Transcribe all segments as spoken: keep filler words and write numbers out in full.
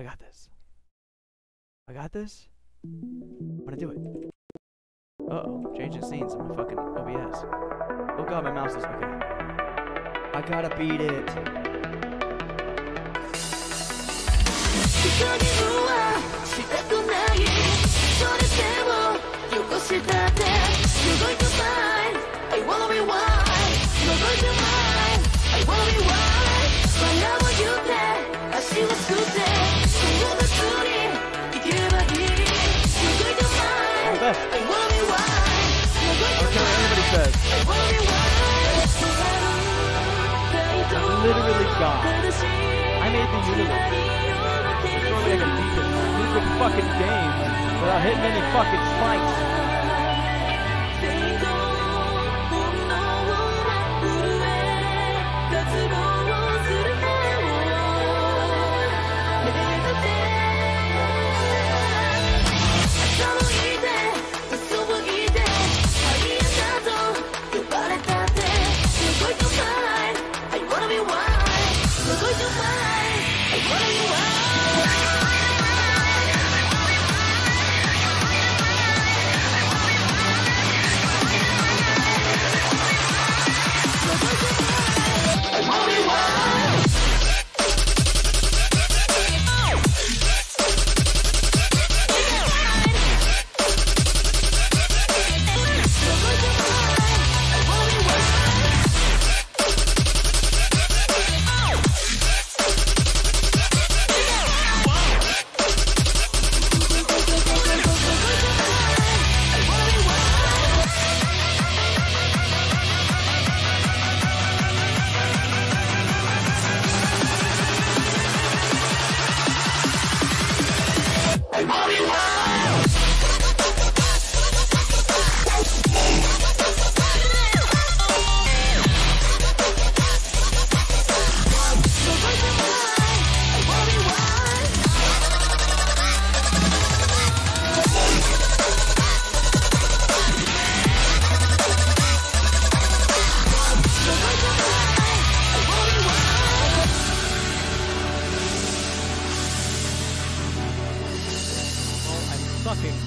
I got this. I got this. I'm gonna do it. Uh-oh, changing scenes in my fucking O B S. Oh god, my mouse is okay. I gotta beat it. Literally God. I made the universe. There's no way I can beat this. This is a fucking game without hitting any fucking spikes.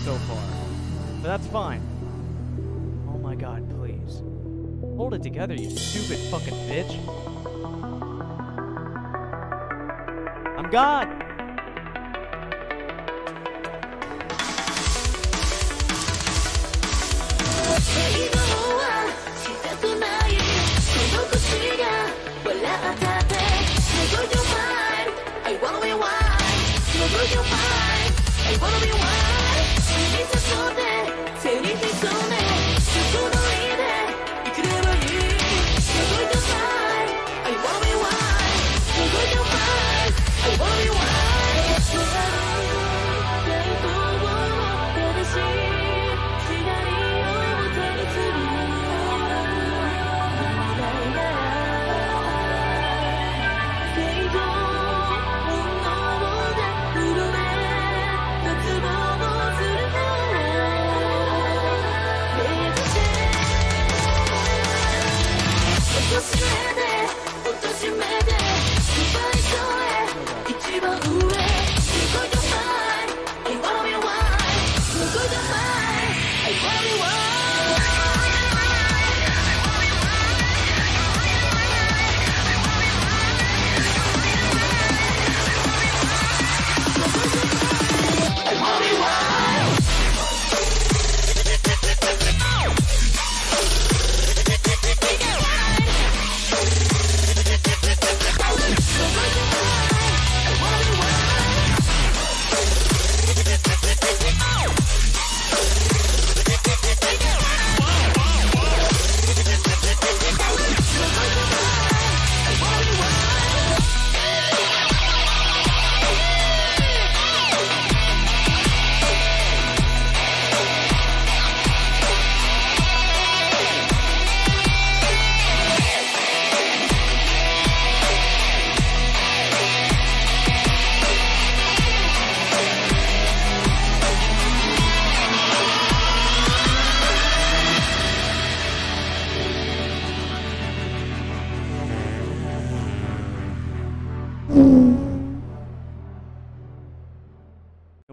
So far, but that's fine. Oh my god, please. Hold it together, you stupid fucking bitch. I'm God! I wanna be wild. I wanna be wild.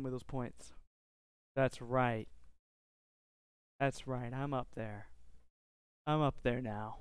Show me those points. That's right. That's right. I'm up there. I'm up there now.